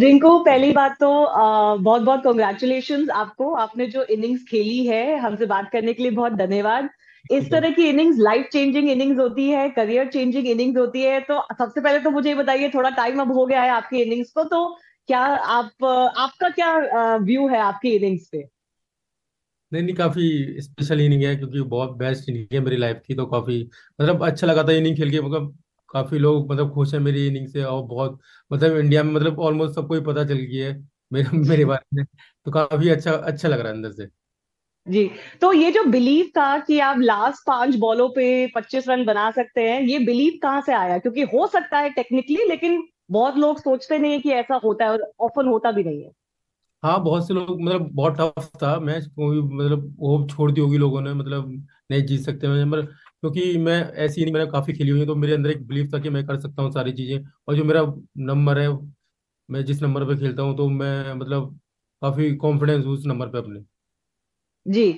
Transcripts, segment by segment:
रिंकू, पहली बात तो बहुत बहुत कॉन्ग्रेचुलेशंस आपको। आपने जो इनिंग्स खेली है, हमसे बात करने के लिए बहुत धन्यवाद। इस तरह की इनिंग्स लाइफ चेंजिंग इनिंग्स होती है, करियर चेंजिंग इनिंग्स होती है। तो सबसे पहले तो मुझे बताइए, थोड़ा टाइम अब हो गया है आपकी इनिंग्स को, तो क्या आपका क्या व्यू है आपकी इनिंग्स पे? नहीं, काफी स्पेशल इनिंग है क्योंकि बहुत बेस्ट इनिंग है मेरी लाइफ की। तो काफी मतलब अच्छा लगा था इनिंग खेल के। मतलब काफी लोग मतलब खुश है मेरी इनिंग से, और बहुत मतलब इंडिया में मतलब ऑलमोस्ट सबको ही पता चल गई है मेरे बारे में। तो काफी अच्छा लग रहा है अंदर से जी। तो ये जो बिलीव था कि आप लास्ट 5 बॉलों पे 25 रन बना सकते हैं, ये बिलीव कहाँ से आया? क्योंकि हो सकता है टेक्निकली, लेकिन बहुत लोग सोचते नहीं है कि ऐसा होता है और ऑफन होता भी नहीं है। हाँ, बहुत से लोग मतलब बहुत टफ था मैच, मतलब होप छोड़ दी होगी लोगों ने, मतलब नहीं जीत सकते मैच, क्योंकि मैं ऐसी नहीं, मैंने काफी खेली हुई है। तो मेरे अंदर एक बिलीफ था कि मैं कर सकता हूँ सारी चीजें, और जो मेरा नंबर है, मैं जिस नंबर पे खेलता हूँ, तो मैं मतलब काफी कॉन्फिडेंस उस नंबर पे अपने जी।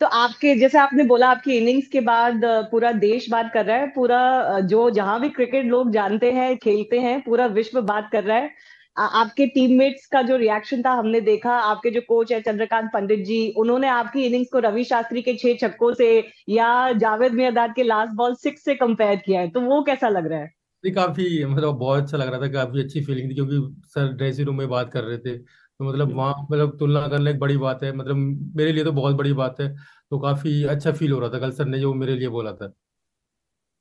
तो आपके, जैसे आपने बोला, आपकी इनिंग्स के बाद पूरा देश बात कर रहा है, पूरा जो जहां भी क्रिकेट लोग जानते हैं, खेलते हैं, पूरा विश्व बात कर रहा है। आपके टीममेट्स का जो रिएक्शन था हमने देखा। आपके जो कोच है चंद्रकांत पंडित जी, उन्होंने आपकी इनिंग्स को रवि शास्त्री के 6 छक्कों से या जावेद मियांदाद के लास्ट बॉल 6 से कंपेयर किया है, तो वो कैसा लग रहा है? काफी मतलब बहुत अच्छा लग रहा था, काफी अच्छी फीलिंग थी, क्योंकि सर ड्रेसिंग रूम में बात कर रहे थे। तो मतलब वहाँ मतलब तुलना करना एक बड़ी बात है, मतलब मेरे लिए तो बहुत बड़ी बात है। तो काफी अच्छा फील हो रहा था कल सर ने जो मेरे लिए बोला था।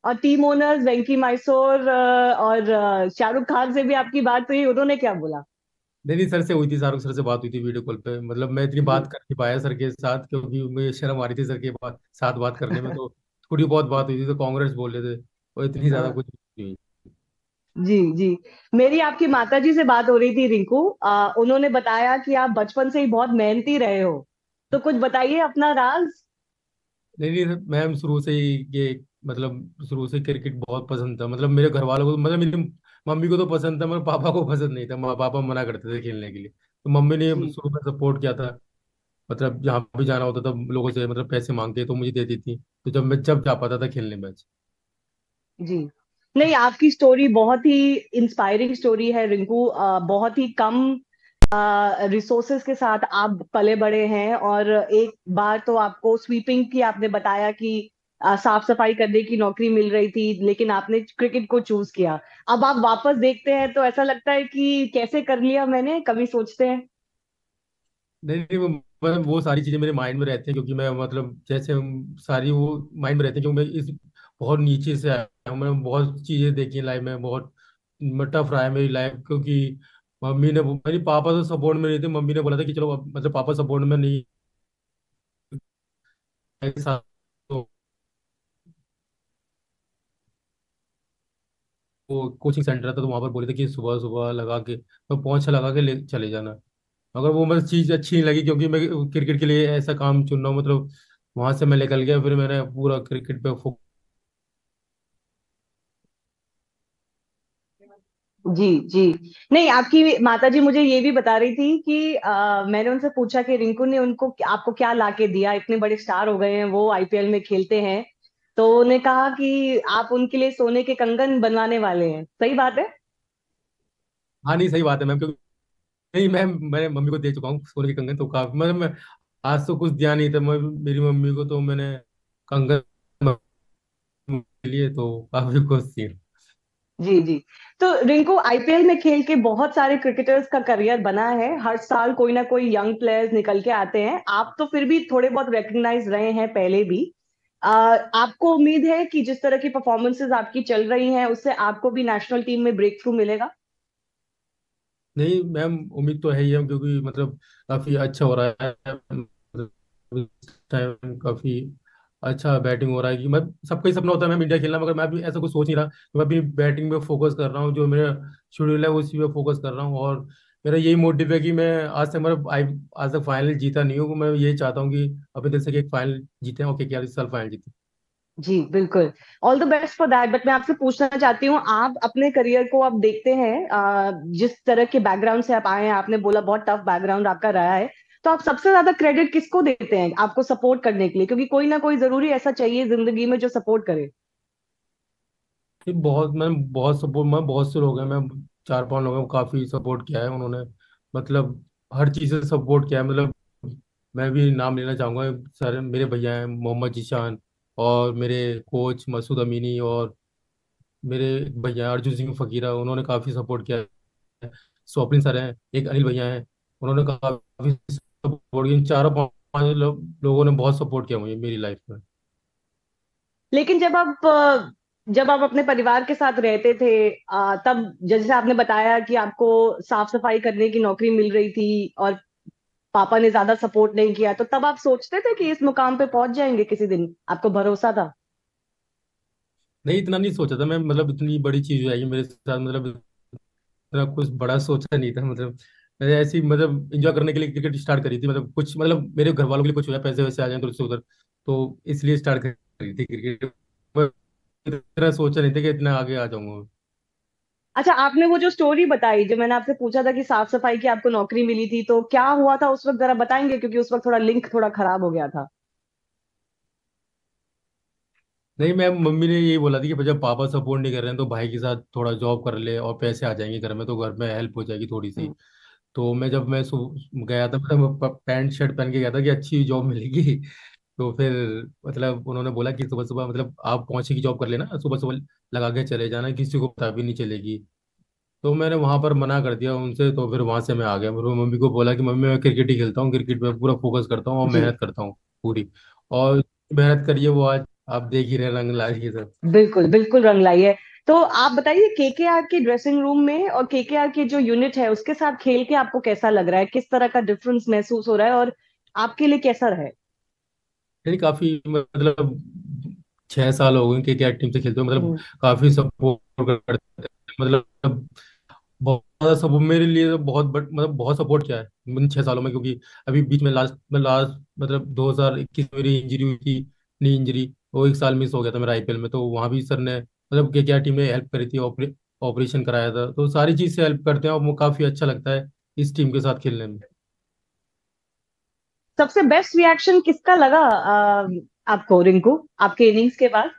और टीम ओनर्स वेंकी माइसोर और शाहरुख खान से भी आपकी बात हुई, उन्होंने क्या बोला? नहीं, सर से हुई थी, शाहरुख सर से बात हुई थी वीडियो कॉल पे। मतलब मैं इतनी बात कर नहीं पाया सर के साथ, क्योंकि मुझे शर्म आ रही थी सर के साथ बात करने में। तो थोड़ी बहुत बात हुई थी, तो कांग्रेस बोल रहे थे और इतनी ज्यादा कुछ नहीं हुई जी। मेरी आपकी माताजी से बात हो रही थी रिंकू, उन्होंने बताया कि आप बचपन से ही बहुत मेहनती रहे हो, तो कुछ बताइए अपना राज। नहीं, मैम शुरू से ही शुरू से क्रिकेट बहुत पसंद था। मतलब मेरे घर वालों को, मतलब मेरी मम्मी को तो पसंद था, मगर पापा को पसंद नहीं था। पापा मना करते थे खेलने के लिए, तो मम्मी ने शुरू में सपोर्ट किया था। मतलब जहाँ भी जाना होता था लोगों से, मतलब पैसे मांगते तो मुझे देती थी, तो जब जा पाता था खेलने मैच जी। नहीं, आपकी स्टोरी बहुत ही इंस्पायरिंग स्टोरी है रिंकू। बहुत ही कम रिसोर्सेस के साथ आप पले बड़े हैं, और एक बार तो आपको स्वीपिंग की, आपने बताया कि साफ सफाई करने की नौकरी मिल रही थी, लेकिन आपने क्रिकेट को चूज किया। अब आप वापस देखते हैं तो ऐसा लगता है कि कैसे कर लिया मैंने, कभी सोचते हैं? नहीं, वो सारी चीजें मेरे माइंड में रहती हैं, क्योंकि मैं मतलब जैसे सारी वो माइंड में रहती है, क्योंकि मैं इस बहुत नीचे से आया हूँ। मैंने बहुत चीजें देखी है लाइफ में, बहुत टफ रहा है मेरी लाइफ, क्योंकि मम्मी ने, मेरी पापा तो सपोर्ट में नहीं थे। मम्मी ने बोला था कि चलो, मतलब पापा सपोर्ट में नहीं, वो कोचिंग सेंटर था, तो वहां पर बोले थे कि सुबह सुबह लगा के, तो पोछा लगा के ले चले जाना। मगर वो मतलब चीज अच्छी नहीं लगी, क्योंकि मैं क्रिकेट के लिए ऐसा काम चुन रहा हूँ। मतलब वहां से मैं निकल गया, फिर मैंने पूरा क्रिकेट पे जी। नहीं, आपकी माताजी मुझे ये भी बता रही थी कि मैंने उनसे पूछा कि रिंकू ने आपको क्या लाके दिया, इतने बड़े स्टार हो गए हैं, वो आईपीएल में खेलते हैं, तो उन्होंने कहा कि आप उनके लिए सोने के कंगन बनवाने वाले हैं। सही बात है? हाँ, नहीं सही बात है मैम, क्योंकि नहीं मैम, मैं मम्मी को दे चुका हूँ सोने के कंगन। तो काफी मतलब मैं आज तो कुछ दिया नहीं था मेरी मम्मी को, तो मैंने कंगन लिए, तो काफी खुश थी जी। तो रिंकू, आईपीएल में खेल के बहुत सारे क्रिकेटर्स का करियर बना है, हर साल कोई ना कोई यंग प्लेयर्स निकल के आते हैं। आप तो फिर भी थोड़े बहुत रिकग्नाइज रहे हैं पहले भी। आपको उम्मीद है कि जिस तरह की परफॉर्मेंसेस आपकी चल रही हैं, उससे आपको भी नेशनल टीम में ब्रेक थ्रू मिलेगा? नहीं मैम, उम्मीद तो है ही है, क्योंकि मतलब काफी अच्छा हो रहा है, काफी अच्छा बैटिंग हो रहा है। कि मैं, सबका ही सपना होता है मैं इंडिया खेलना, मगर मैं भी ऐसा कुछ सोच नहीं रहा। मैं अपनी बैटिंग पे फोकस कर रहा हूँ, जो मेरा शेड्यूल है उसी पे फोकस कर रहा हूँ, और मेरा यही मोटिव है कि मैं आज तक फाइनल जीता नहीं हूँ। मैं ये चाहता हूँ कि अपने दिल से एक फाइनल जीते और केकेआर इस साल फाइनल जीते जी। बिल्कुल, all the best for that. But मैं आपसे पूछना चाहती हूँ, आप अपने करियर को आप देखते हैं, जिस तरह के बैकग्राउंड से आप आए हैं, आपने बोला बहुत टफ बैकग्राउंड आपका रहा है, तो आप सबसे ज्यादा क्रेडिट किसको देते हैं आपको सपोर्ट करने के लिए? क्योंकि कोई ना कोई जरूरी ऐसा चाहिए जिंदगी में जो सपोर्ट करे। बहुत से लोग हैं, मैं 4-5 लोगों को काफी सपोर्ट किया है उन्होंने, मतलब हर चीज से सपोर्ट किया है। मतलब मैं भी नाम लेना चाहूँगा, सर मेरे भैया हैं मोहम्मद जीशान और मेरे कोच मसूद अमीनी और मेरे भैया अर्जुन सिंह फकीरा, उन्होंने काफ़ी सपोर्ट किया है। स्वप्निल सर हैं, एक अनिल भैया हैं, उन्होंने काफ़ी सपोर्ट किया। 4-5 लोगों ने बहुत सपोर्ट किया मुझे मेरी लाइफ में। लेकिन जब आप अपने परिवार के साथ रहते थे तब जैसे आपने बताया कि आपको साफ सफाई करने की नौकरी मिल रही थी और पापा ने ज्यादा सपोर्ट नहीं किया, तो तब आप सोचते थे कि इस मुकाम पे पहुंच जाएंगे किसी दिन? आपको भरोसा था? नहीं, इतना नहीं सोचा था मैं, मतलब इतनी बड़ी चीज हो जाएगी मेरे साथ, मतलब इतना कुछ बड़ा सोचा नहीं था। मतलब मैंने ऐसी मतलब एंजॉय करने के लिए क्रिकेट स्टार्ट करी थी, मतलब कुछ मतलब मेरे घर वालों के लिए कुछ हो जाए, पैसे वैसे आ जाए तो उससे उधर, तो इसलिए स्टार्ट करी थी क्रिकेट। इतना सोचा नहीं था कि इतना आगे आ जाऊंगा। अच्छा, आपने वो जो स्टोरी बताई जो मैंने आपसे पूछा था कि साफ सफाई की आपको नौकरी मिली थी, तो क्या हुआ था उस वक्त जरा बताएंगे? क्योंकि उस वक्त थोड़ा लिंक खराब हो गया था। नहीं, मैं मम्मी ने यही बोला था कि जब पापा सपोर्ट नहीं कर रहे हैं तो भाई के साथ थोड़ा जॉब कर ले और पैसे आ जाएंगे घर में, तो घर में हेल्प हो जाएगी थोड़ी सी। तो मैं जब मैं गया था, मतलब पैंट शर्ट पहन के गया था कि अच्छी जॉब मिलेगी, तो फिर मतलब उन्होंने बोला कि सुबह सुबह मतलब आप पहुंचेगी जॉब कर लेना, सुबह सुबह लगा के चले जाना, किसी को पता भी नहीं चलेगी। तो मैंने वहां पर मना कर दिया उनसे, तो फिर वहां से मैं आ गया। फिर मम्मी को बोला कि मम्मी मैं क्रिकेट ही खेलता हूँ, क्रिकेट में पूरा फोकस करता हूँ और मेहनत करता हूँ पूरी, और मेहनत करिए वो आज आप देख ही रहे रंग लाई है सर। बिल्कुल बिल्कुल रंग लाई है। तो आप बताइए केकेआर के ड्रेसिंग रूम में और केकेआर के जो यूनिट है उसके साथ खेल के आपको कैसा लग रहा है? किस तरह का डिफरेंस महसूस हो रहा है और आपके लिए कैसा रहा है? नहीं, काफी मतलब 6 साल हो गए केकेआर टीम से खेलते हुए, मतलब काफी सपोर्ट करते हैं, मतलब बहुत ज्यादा सपोर्ट मेरे लिए बहुत सपोर्ट किया है इन 6 सालों में। क्योंकि अभी बीच में लास्ट मतलब 2021 में मेरी इंजरी हुई थी, नी इंजरी, वो 1 साल मिस हो गया था मेरा आईपीएल में, तो वहाँ भी सर ने मतलब केकेआर टीम ने हेल्प करी थी, ऑपरेशन कराया था, तो सारी चीज से हेल्प करते हैं और काफी अच्छा लगता है इस टीम के साथ खेलने में। सबसे बेस्ट रिएक्शन किसका लगा आपको रिंकू, आपके इनिंग्स के बाद?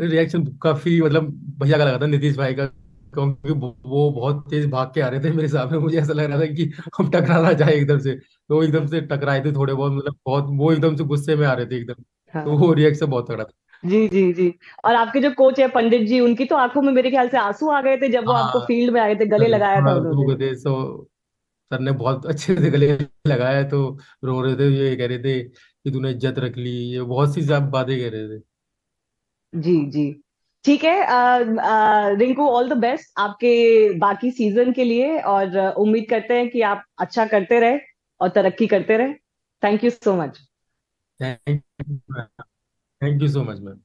रिएक्शन काफी मतलब भैया का लगा था, नीतीश भाई का, क्योंकि वो बहुत तेज भाग के आ रहे थे मेरे सामने, मुझे ऐसा लग रहा था कि हम टकरा ना जाए एकदम से, तो एकदम से टकराए थे थोड़े बहुत, मतलब बहुत वो एकदम से गुस्से में आ रहे थे एकदम। हाँ। तो वो रिएक्शन बहुत तगड़ा था। जी। और आपके जो कोच है पंडित जी, उनकी तो आंखों में मेरे ख्याल से आंसू आ गए थे जब वो आपको फील्ड में आए थे, गले लगाया था उन्होंने। सर ने बहुत अच्छे से गले लगाया, तो रो रहे थे, ये कह रहे थे कि तूने इज्जत रख ली, ये बहुत सी सब बातें कह रहे थे। जी, ठीक है रिंकू, ऑल द बेस्ट आपके बाकी सीजन के लिए, और उम्मीद करते हैं कि आप अच्छा करते रहे और तरक्की करते रहे। Thank you so much ma'am.